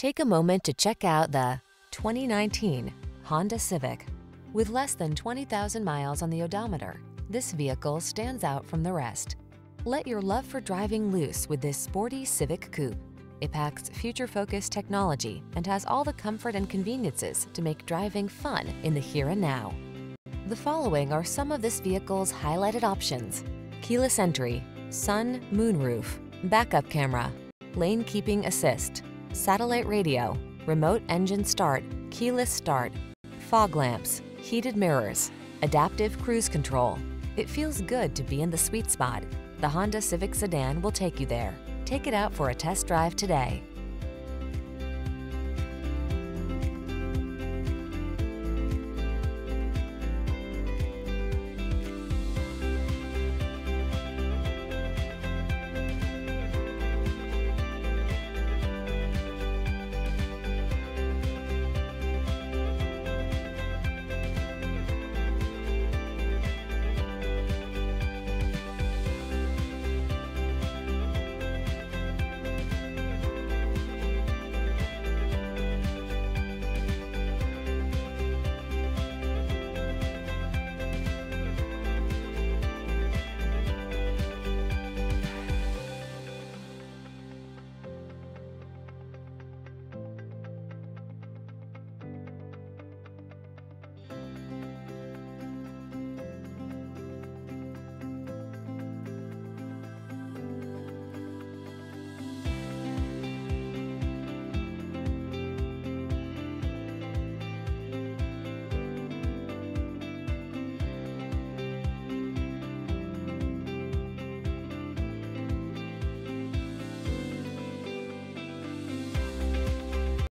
Take a moment to check out the 2019 Honda Civic. With less than 20,000 miles on the odometer, this vehicle stands out from the rest. Let your love for driving loose with this sporty Civic Coupe. It packs future-focused technology and has all the comfort and conveniences to make driving fun in the here and now. The following are some of this vehicle's highlighted options: keyless entry, sun, moonroof, backup camera, lane keeping assist, satellite radio, remote engine start, keyless start, fog lamps, heated mirrors, adaptive cruise control. It feels good to be in the sweet spot. The Honda Civic Sedan will take you there. Take it out for a test drive today.